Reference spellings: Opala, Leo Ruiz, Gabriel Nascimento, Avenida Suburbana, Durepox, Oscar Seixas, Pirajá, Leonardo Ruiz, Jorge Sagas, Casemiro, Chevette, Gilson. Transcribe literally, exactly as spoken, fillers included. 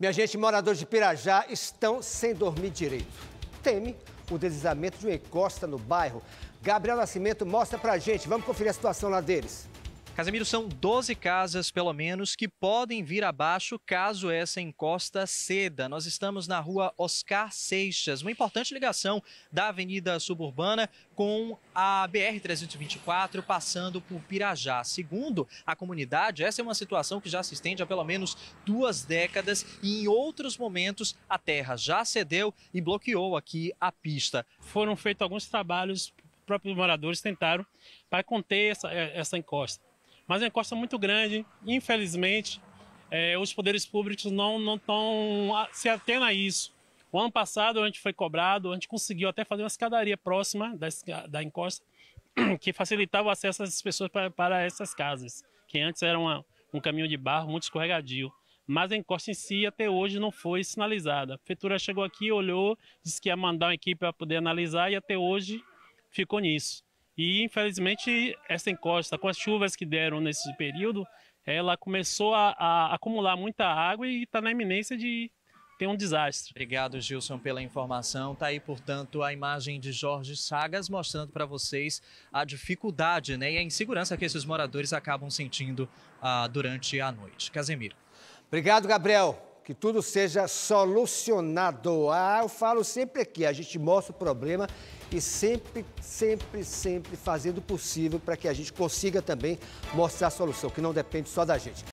Minha gente, moradores de Pirajá estão sem dormir direito. Teme o deslizamento de uma encosta no bairro. Gabriel Nascimento mostra pra gente. Vamos conferir a situação lá deles. Casemiro, são doze casas, pelo menos, que podem vir abaixo caso essa encosta ceda. Nós estamos na rua Oscar Seixas, uma importante ligação da Avenida Suburbana com a B R trezentos e vinte e quatro, passando por Pirajá. Segundo a comunidade, essa é uma situação que já se estende há pelo menos duas décadas e em outros momentos a terra já cedeu e bloqueou aqui a pista. Foram feitos alguns trabalhos, os próprios moradores tentaram, para conter essa, essa encosta. Mas é uma encosta muito grande, infelizmente, é, os poderes públicos não estão se atendo a isso. O ano passado a gente foi cobrado, a gente conseguiu até fazer uma escadaria próxima da, da encosta, que facilitava o acesso das pessoas para, para essas casas, que antes era uma, um caminho de barro muito escorregadio. Mas a encosta em si até hoje não foi sinalizada. A prefeitura chegou aqui, olhou, disse que ia mandar uma equipe para poder analisar e até hoje ficou nisso. E, infelizmente, essa encosta, com as chuvas que deram nesse período, ela começou a, a acumular muita água e está na iminência de ter um desastre. Obrigado, Gilson, pela informação. Está aí, portanto, a imagem de Jorge Sagas mostrando para vocês a dificuldade, né, e a insegurança que esses moradores acabam sentindo ah, durante a noite. Casemiro. Obrigado, Gabriel. Que tudo seja solucionado. Ah, eu falo sempre aqui, a gente mostra o problema e sempre, sempre, sempre fazendo o possível para que a gente consiga também mostrar a solução, que não depende só da gente.